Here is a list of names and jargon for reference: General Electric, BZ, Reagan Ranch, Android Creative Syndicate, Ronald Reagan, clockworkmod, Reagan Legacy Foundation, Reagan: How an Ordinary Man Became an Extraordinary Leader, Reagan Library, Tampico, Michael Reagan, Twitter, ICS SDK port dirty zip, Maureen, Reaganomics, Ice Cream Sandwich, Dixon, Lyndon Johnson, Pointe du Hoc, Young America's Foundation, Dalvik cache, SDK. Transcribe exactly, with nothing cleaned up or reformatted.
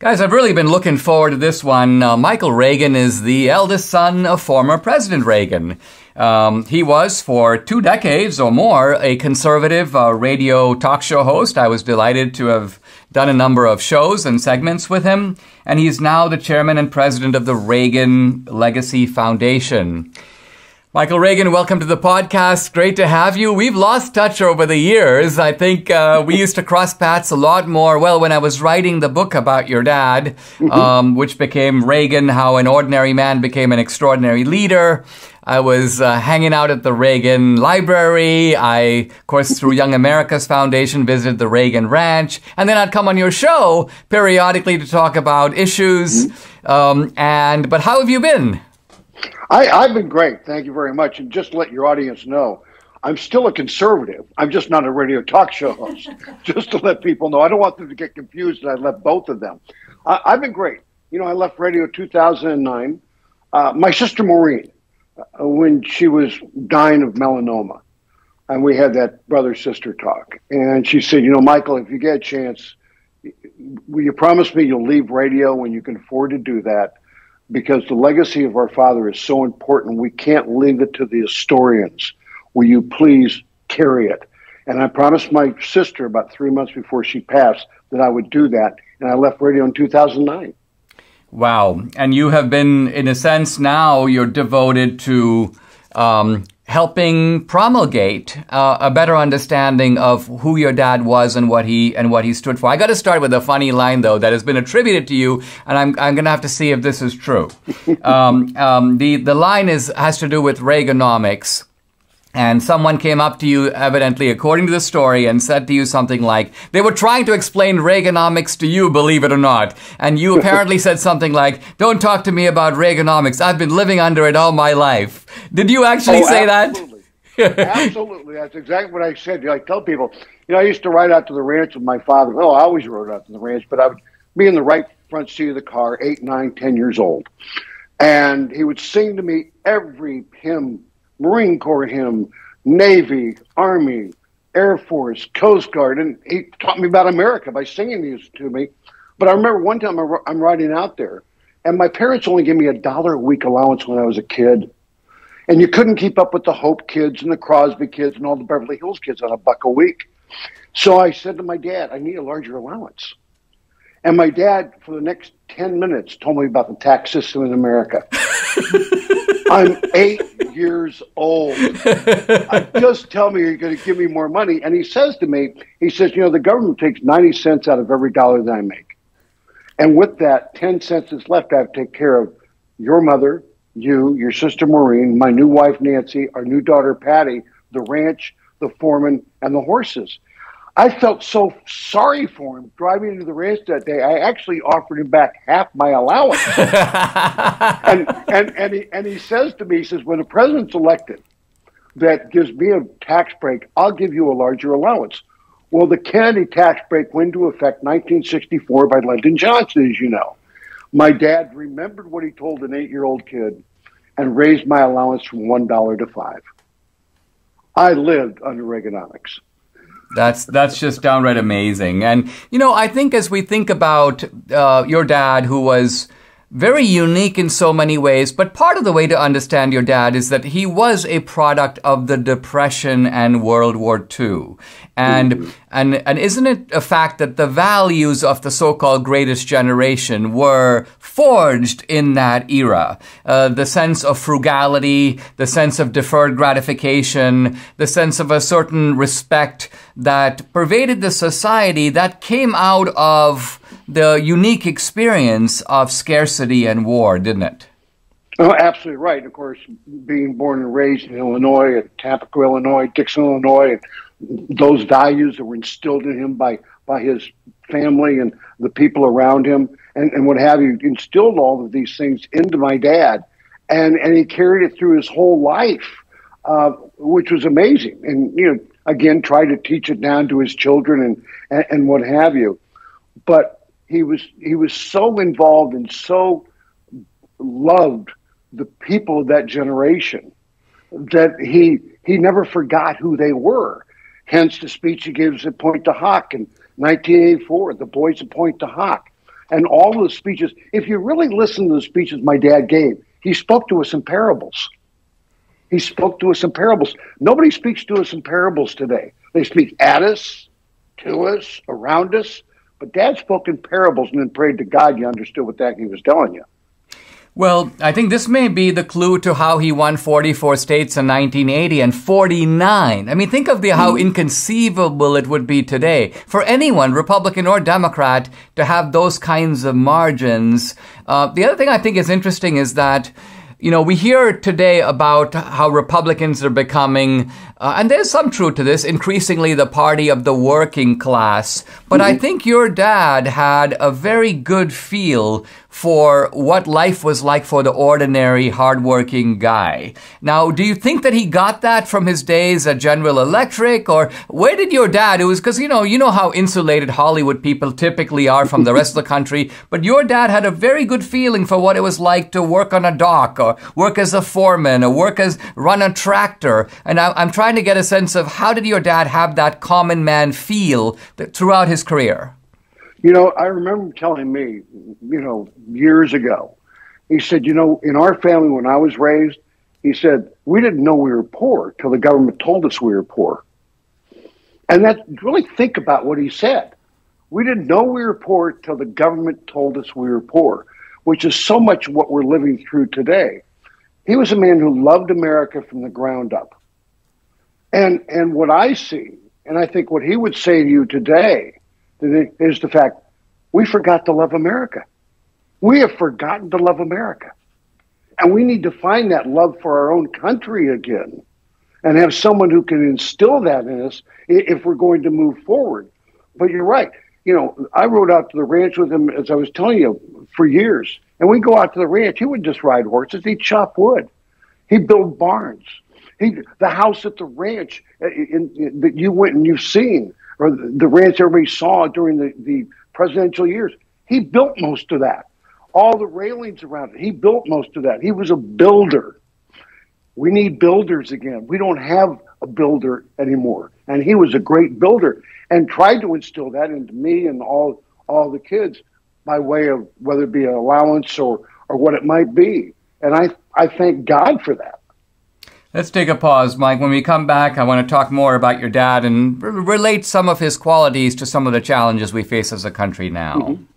Guys, I've really been looking forward to this one. Uh, Michael Reagan is the eldest son of former President Reagan. Um, he was, for two decades or more, a conservative uh, radio talk show host. I was delighted to have done a number of shows and segments with him. And he's now the chairman and president of the Reagan Legacy Foundation. Michael Reagan, welcome to the podcast. Great to have you. We've lost touch over the years. I think uh, we used to cross paths a lot more. Well, when I was writing the book about your dad, um, which became Reagan, How an Ordinary Man Became an Extraordinary Leader, I was uh, hanging out at the Reagan Library. I, of course, through Young America's Foundation, visited the Reagan Ranch. And then I'd come on your show periodically to talk about issues. Um, and but how have you been? I, I've been great. Thank you very much. And just to let your audience know, I'm still a conservative. I'm just not a radio talk show host. Just to let people know. I don't want them to get confused that I left both of them. I, I've been great. You know, I left radio two thousand nine. Uh, my sister Maureen, when she was dying of melanoma, and we had that brother-sister talk. And she said, you know, Michael, if you get a chance, will you promise me you'll leave radio when you can afford to do that? Because the legacy of our father is so important, we can't leave it to the historians. Will you please carry it? And I promised my sister about three months before she passed that I would do that. And I left radio in two thousand nine. Wow. And you have been, in a sense, now you're devoted to um, helping promulgate uh, a better understanding of who your dad was and what he and what he stood for. I got to start with a funny line, though, that has been attributed to you, and I'm, I'm going to have to see if this is true. um, um, the, the line is has to do with Reaganomics. And someone came up to you, evidently, according to the story, and said to you something like, they were trying to explain Reaganomics to you, believe it or not. And you apparently said something like, don't talk to me about Reaganomics. I've been living under it all my life. Did you actually oh, say absolutely. that? Absolutely. That's exactly what I said. You know, I tell people, you know, I used to ride out to the ranch with my father. Well, I always rode out to the ranch, but I would be in the right front seat of the car, eight, nine, ten years old. And he would sing to me every hymn, Marine Corps hymn, Navy, Army, Air Force, Coast Guard, and he taught me about America by singing these to me. But I remember one time I'm riding out there, and my parents only gave me a dollar a week allowance when I was a kid. And you couldn't keep up with the Hope kids and the Crosby kids and all the Beverly Hills kids on a buck a week. So I said to my dad, I need a larger allowance. And my dad, for the next ten minutes, told me about the tax system in America. I'm eight years old. I just tell me you're going to give me more money. And he says to me, he says, you know, the government takes ninety cents out of every dollar that I make. And with that, ten cents is left. I have to take care of your mother, you, your sister Maureen, my new wife, Nancy, our new daughter, Patty, the ranch, the foreman, and the horses. I felt so sorry for him driving into the ranch that day. I actually offered him back half my allowance. and and and he and he says to me, he says, when the president's elected, that gives me a tax break. I'll give you a larger allowance. Well, the Kennedy tax break went into effect nineteen sixty-four by Lyndon Johnson, as you know. My dad remembered what he told an eight-year-old kid, and raised my allowance from one dollar to five. I lived under Reaganomics. That's that's just downright amazing. And, you know, I think as we think about uh, your dad, who was very unique in so many ways, but part of the way to understand your dad is that he was a product of the Depression and World War Two. And, mm-hmm. and, and isn't it a fact that the values of the so-called greatest generation were forged in that era? Uh, the sense of frugality, the sense of deferred gratification, the sense of a certain respect that pervaded the society that came out of the unique experience of scarcity and war, didn't it? Oh, absolutely right. Of course, being born and raised in Illinois, at Tampico, Illinois, Dixon, Illinois, and those values that were instilled in him by, by his family and the people around him and, and what have you, instilled all of these things into my dad. And, and he carried it through his whole life, uh, which was amazing. And, you know, again, tried to teach it down to his children and, and, and what have you. But He was he was so involved and so loved the people of that generation that he he never forgot who they were. Hence the speech he gives at Pointe du Hoc in nineteen eighty-four, the boys at Pointe du Hoc. and all of the speeches. If you really listen to the speeches my dad gave, he spoke to us in parables. He spoke to us in parables. Nobody speaks to us in parables today. They speak at us, to us, around us. But Dad spoke in parables and then prayed to God you understood what that he was telling you. Well, I think this may be the clue to how he won forty-four states in nineteen eighty and forty-nine. I mean, think of the, how inconceivable it would be today for anyone, Republican or Democrat, to have those kinds of margins. Uh, the other thing I think is interesting is that, you know, we hear today about how Republicans are becoming, uh, and there's some truth to this, increasingly the party of the working class. But mm-hmm. I think your dad had a very good feel for what life was like for the ordinary, hardworking guy. Now, do you think that he got that from his days at General Electric? Or where did your dad, it was because, you know, you know how insulated Hollywood people typically are from the rest of the country. But your dad had a very good feeling for what it was like to work on a dock, or work as a foreman, or work as, run a tractor. And I, I'm trying to get a sense of how did your dad have that common man feel that throughout his career? You know, I remember him telling me, you know, years ago, he said, you know, in our family when I was raised, he said, we didn't know we were poor till the government told us we were poor. And that, really think about what he said. We didn't know we were poor till the government told us we were poor, which is so much what we're living through today. He was a man who loved America from the ground up. And, and what I see, and I think what he would say to you today, is the fact we forgot to love America. We have forgotten to love America. And we need to find that love for our own country again and have someone who can instill that in us if we're going to move forward. But you're right. You know, I rode out to the ranch with him, as I was telling you, for years. And we'd go out to the ranch. He would just ride horses. He'd chop wood. He'd build barns. He, the house at the ranch in, in, that you went and you've seen, or the ranch everybody saw during the, the presidential years. He built most of that. All the railings around it, he built most of that. He was a builder. We need builders again. We don't have a builder anymore. And he was a great builder and tried to instill that into me and all all the kids by way of whether it be an allowance or, or what it might be. And I, I thank God for that. Let's take a pause, Mike. When we come back, I want to talk more about your dad and r- relate some of his qualities to some of the challenges we face as a country now. Mm-hmm.